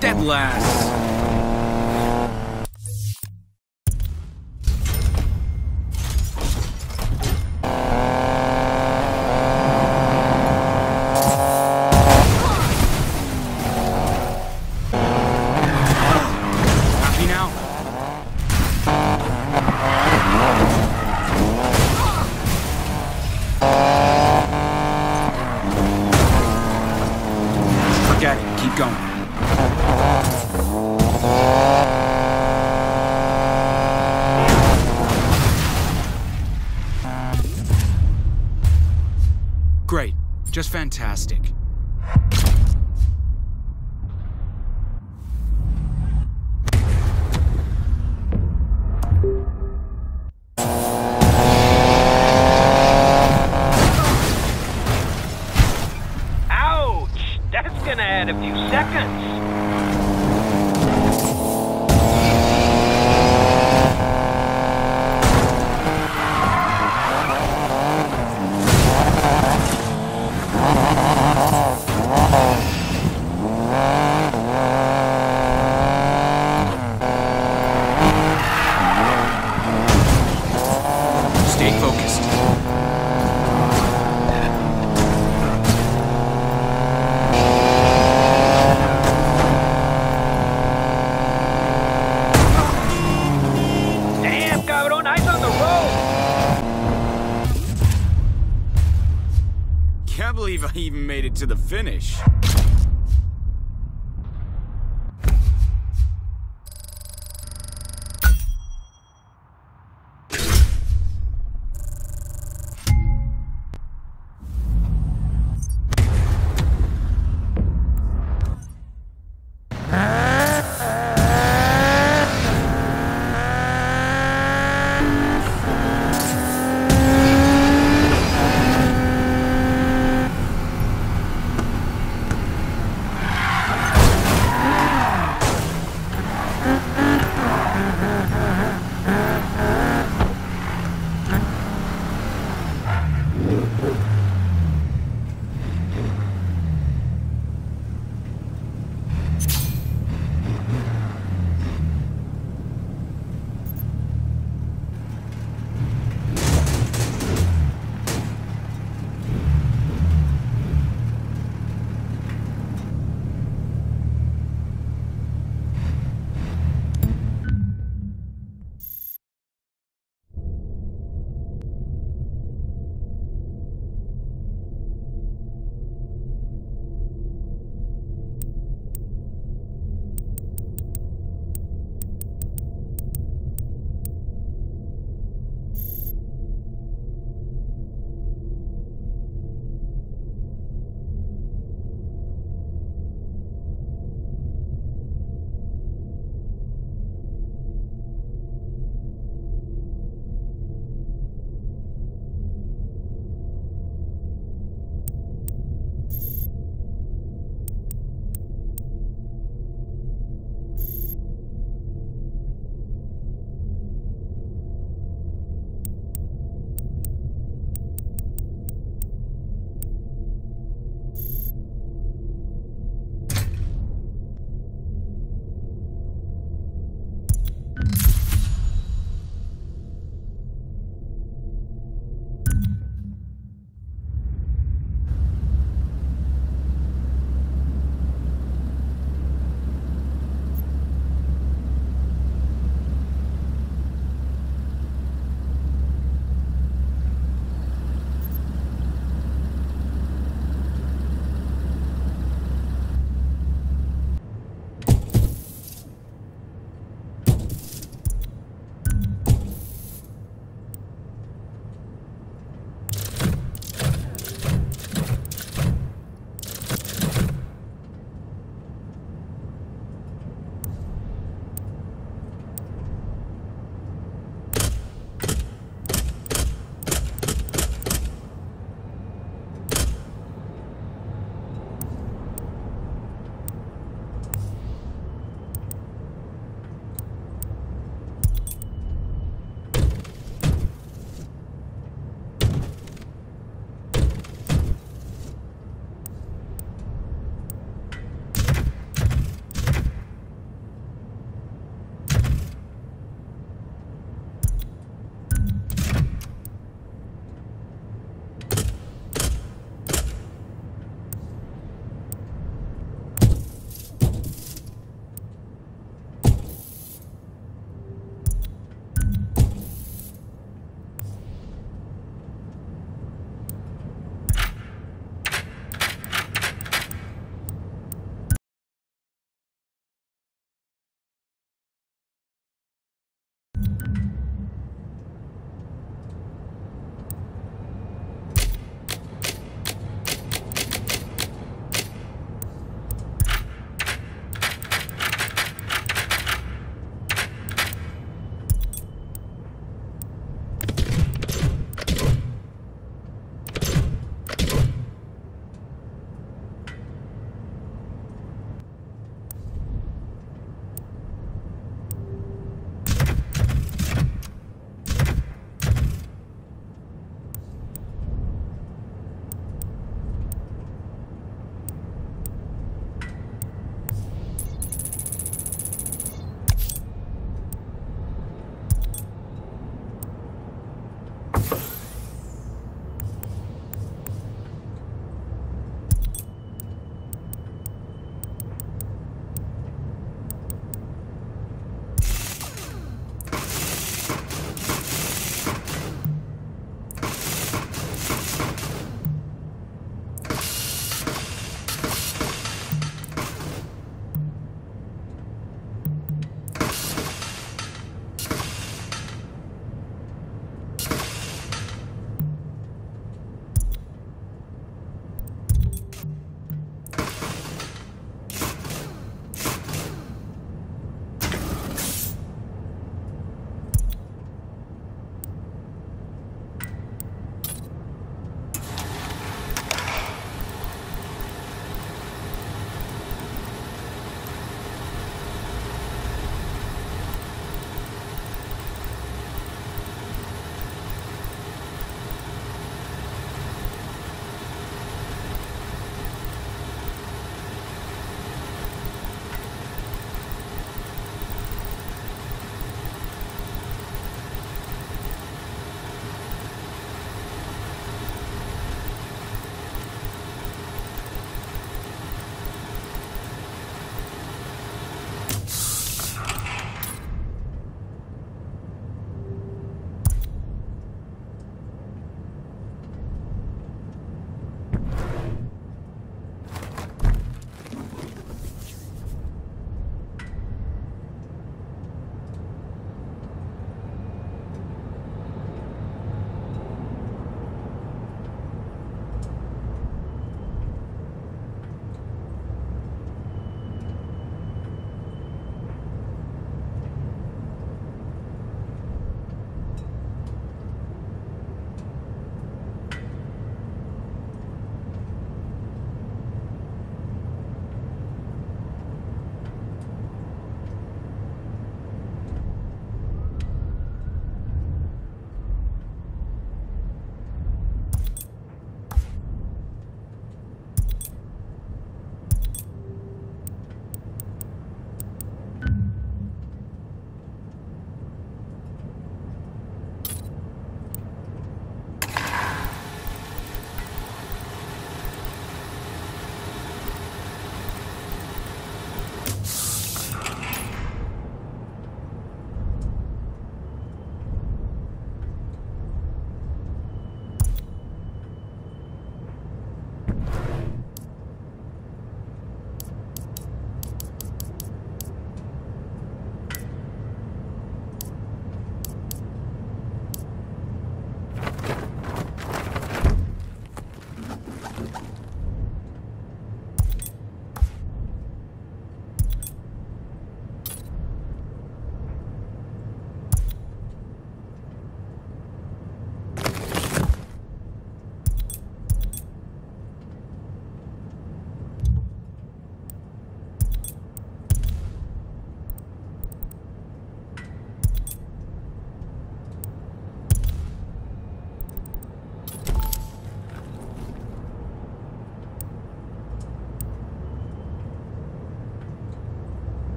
dead last. Just fantastic. Ouch! That's gonna add a few seconds. To the finish.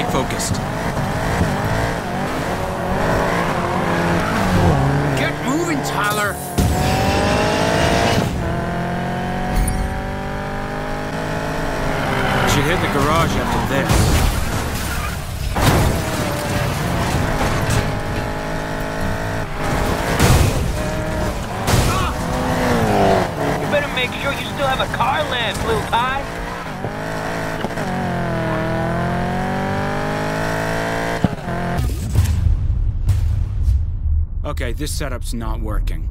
Stay focused. Get moving, Tyler! Should hit the garage after this. Make sure you still have a car left, Blue Pie. Okay, this setup's not working.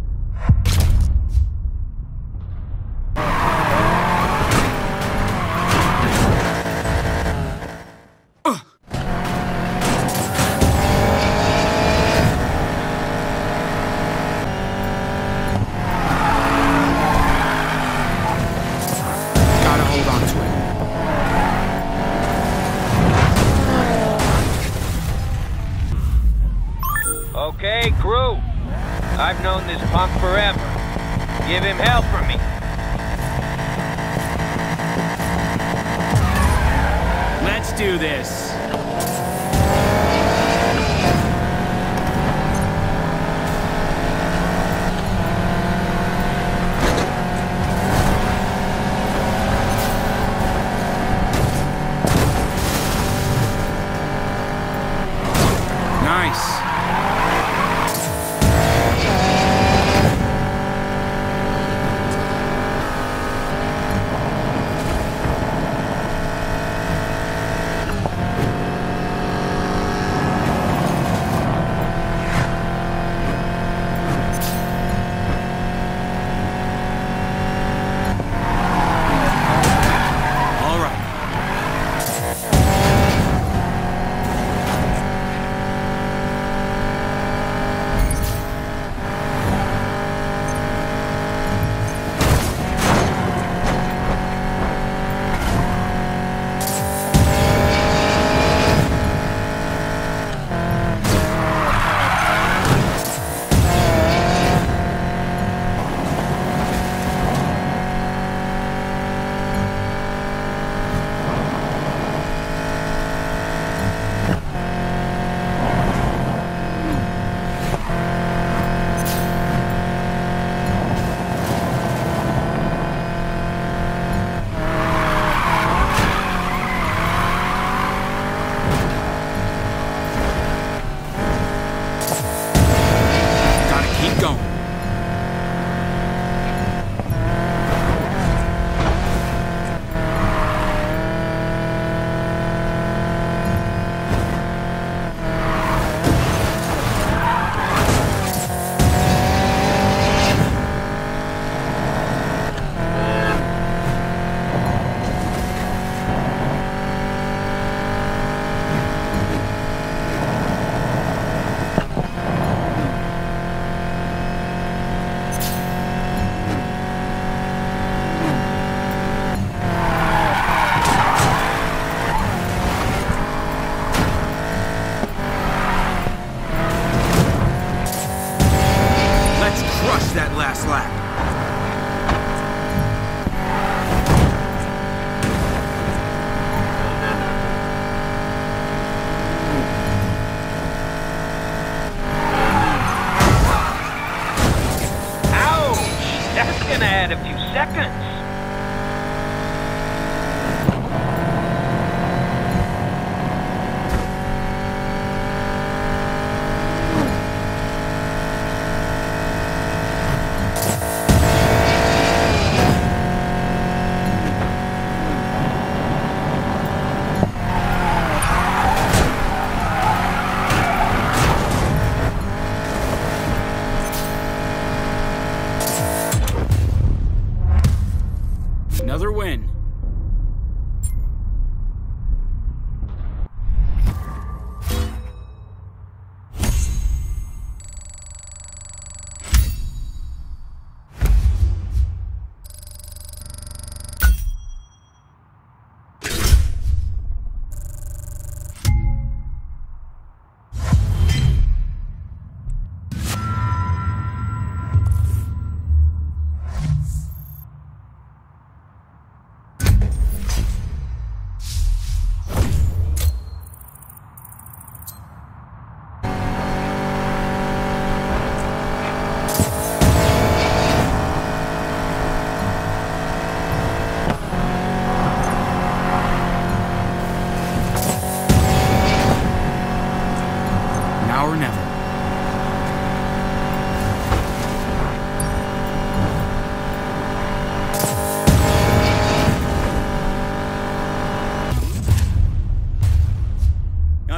Okay, crew. I've known this punk forever. Give him hell for me. Let's do this. Nice.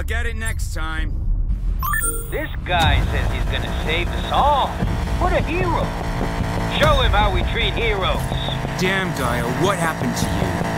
I'll get it next time. This guy says he's gonna save us all. What a hero. Show him how we treat heroes. Damn, Gaia, what happened to you?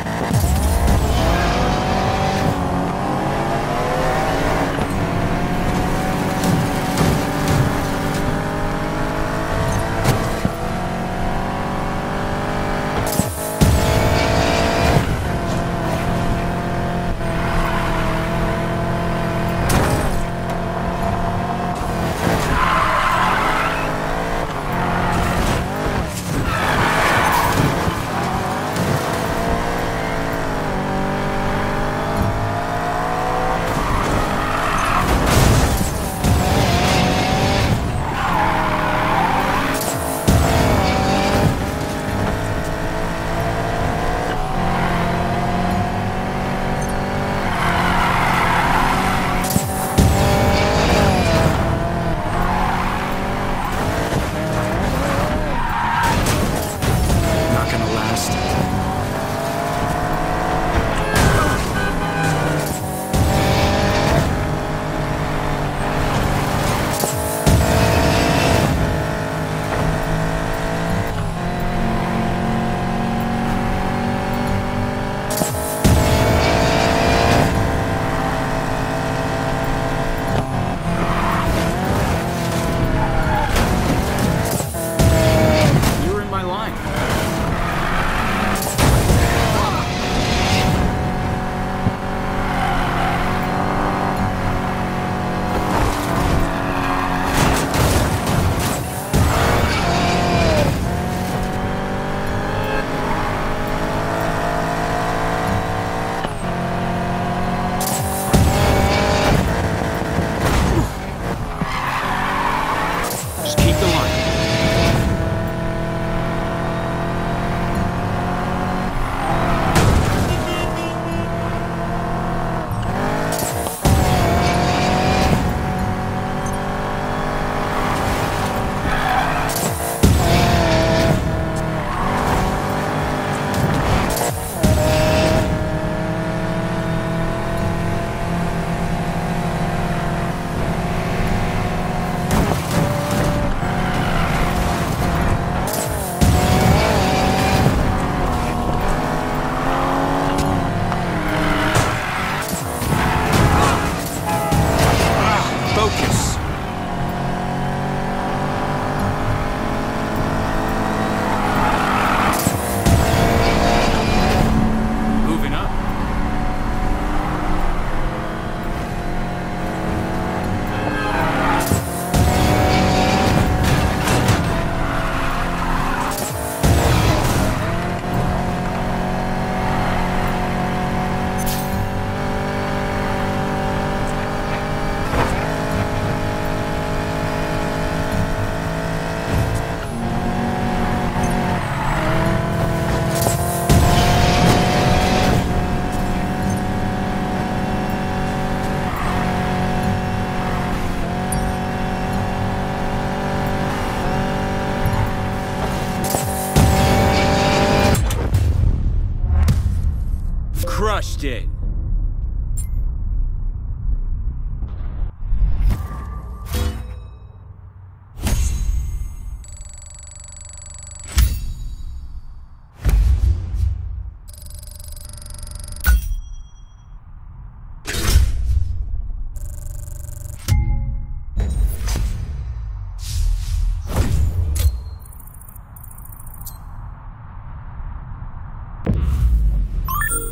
Crushed it.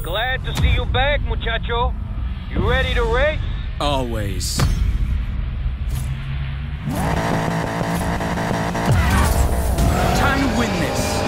Glad to see you back, muchacho. You ready to race? Always. Time to win this.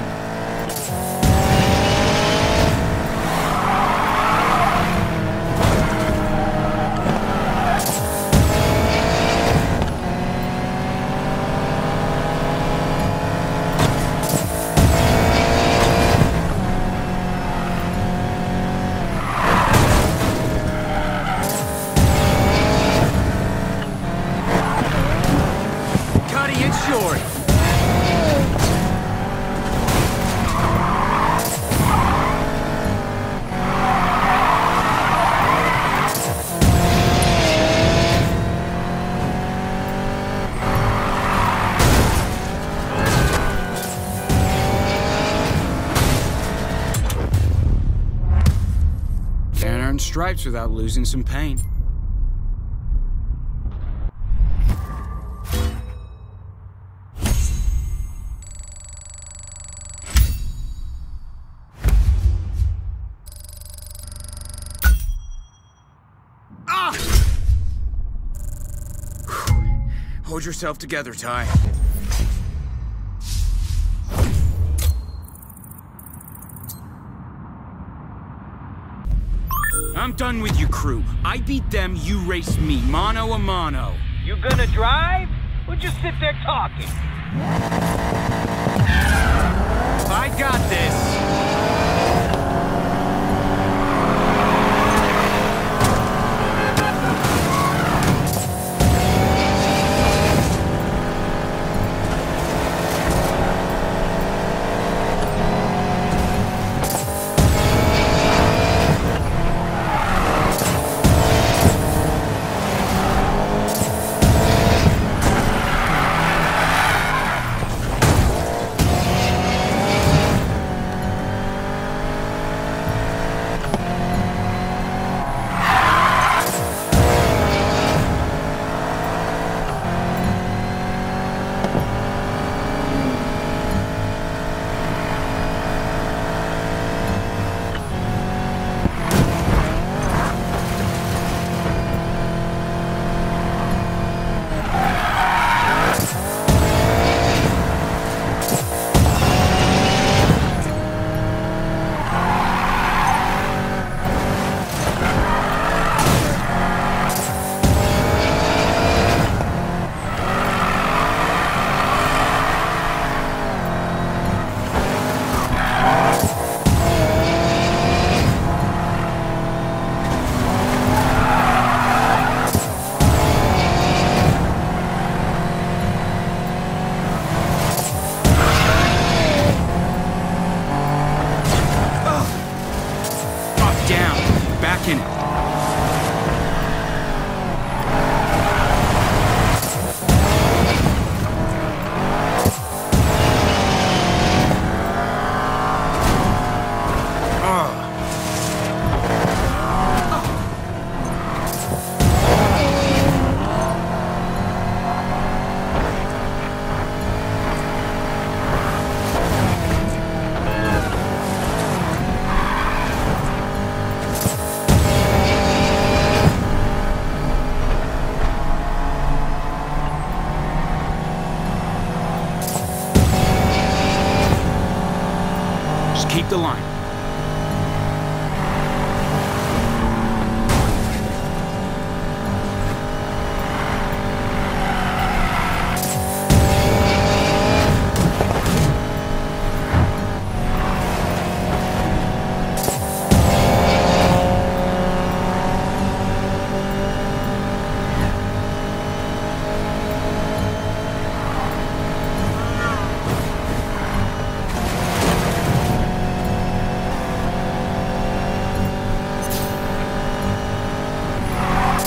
man. Stripes without losing some pain. Ah! Hold yourself together, Ty. I'm done with you, crew. I beat them, you race me, mano a mano. You gonna drive? Or just sit there talking? I got this. Keep the line.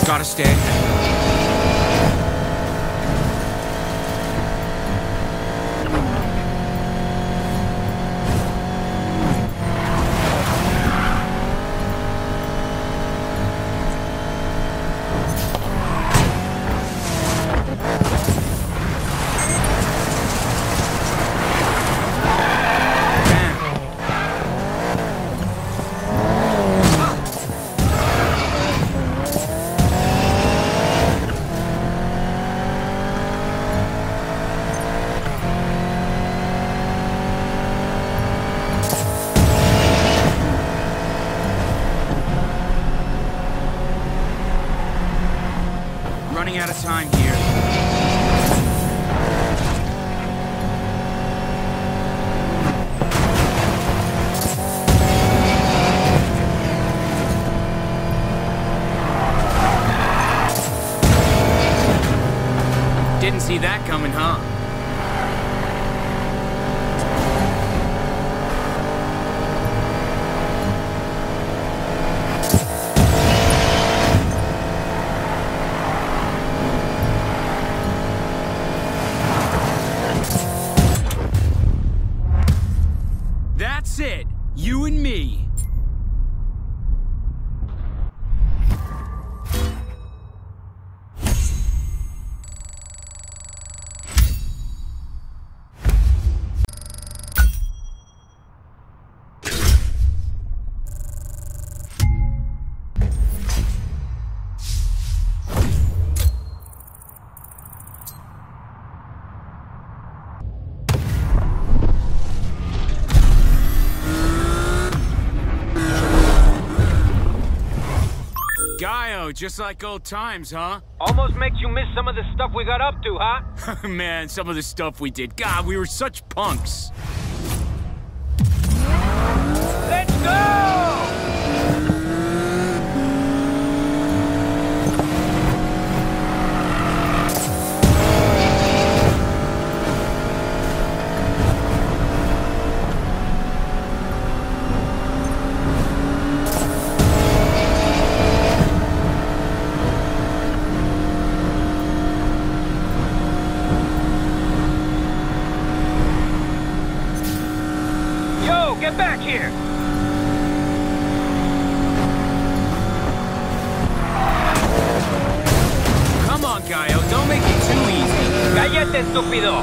Gotta stay. see that coming, huh? That's it, you and me. Gaio, just like old times, huh? Almost makes you miss some of the stuff we got up to, huh? Man, some of the stuff we did. God, we were such punks. Let's go! Get back here! Come on, Gaio, don't make it too easy. Cállate, estúpido!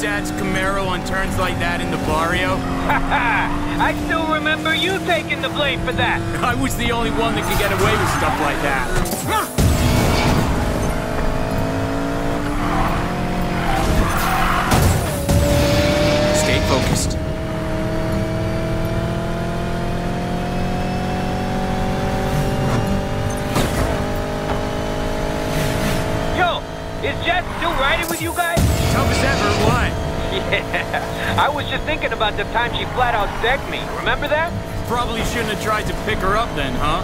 Dad's Camaro on turns like that in the barrio? I still remember you taking the blame for that! I was the only one that could get away with stuff like that. Yeah, I was just thinking about the time she flat out decked me. Remember that? Probably shouldn't have tried to pick her up then, huh?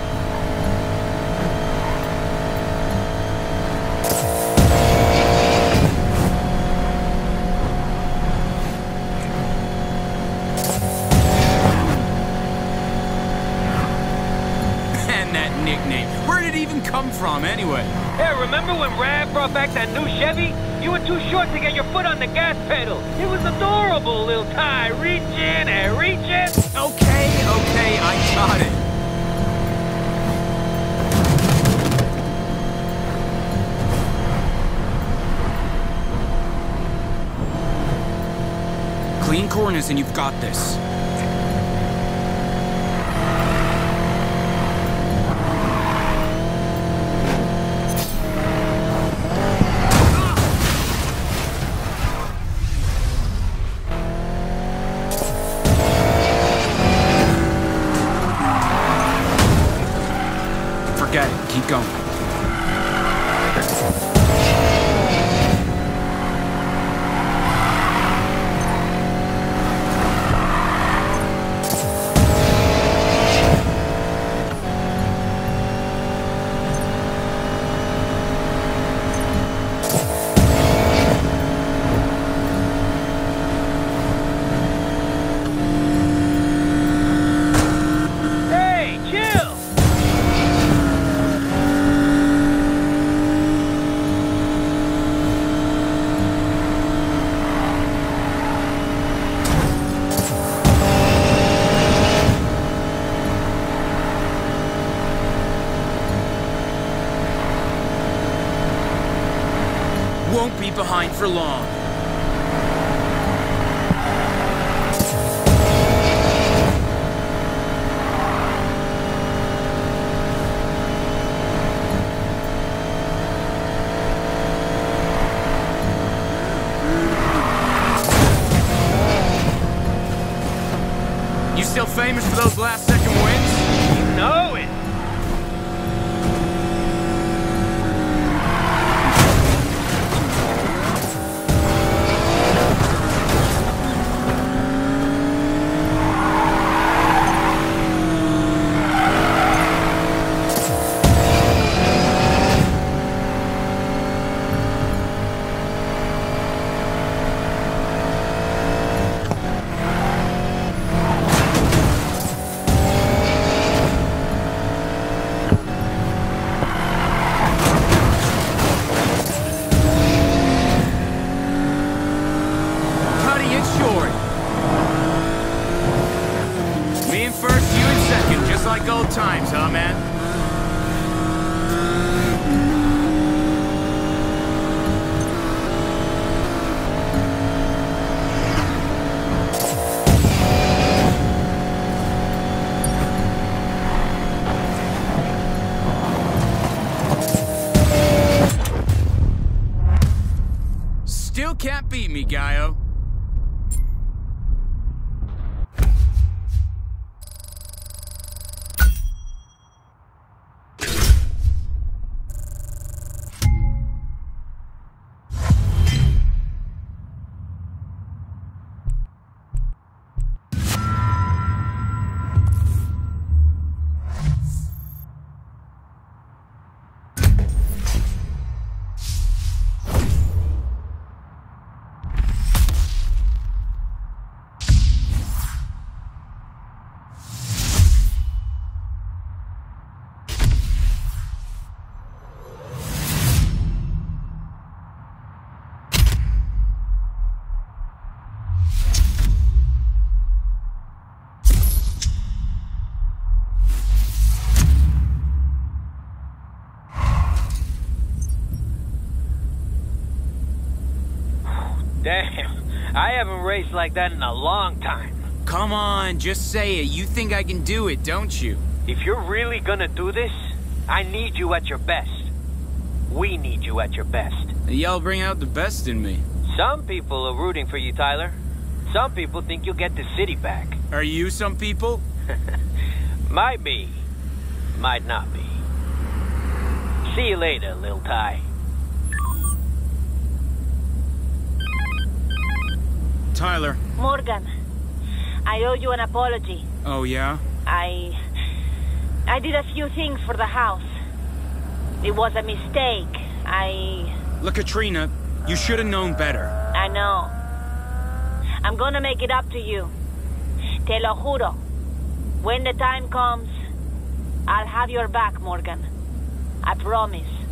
And that nickname. Where did it even come from, anyway? Hey, remember when Rad brought back that new Chevy? You were too short to get your foot on the gas pedal. It was adorable, little Ty. Reach in and reach in. Okay, okay, I got it. Clean corners and you've got this. Keep going. Won't be behind for long. famous for those last-second wins? You know it! Can't beat me, Gaio. Damn, I haven't raced like that in a long time. Come on, just say it. You think I can do it, don't you? If you're really gonna do this, I need you at your best. We need you at your best. Y'all bring out the best in me. Some people are rooting for you, Tyler. Some people think you'll get the city back. Are you some people? Might be. Might not be. See you later, Lil Ty. Tyler. Morgan, I owe you an apology. Oh, yeah? I did a few things for the house. It was a mistake. Look, Katrina, you should have known better. I know. I'm gonna make it up to you. Te lo juro. When the time comes, I'll have your back, Morgan. I promise.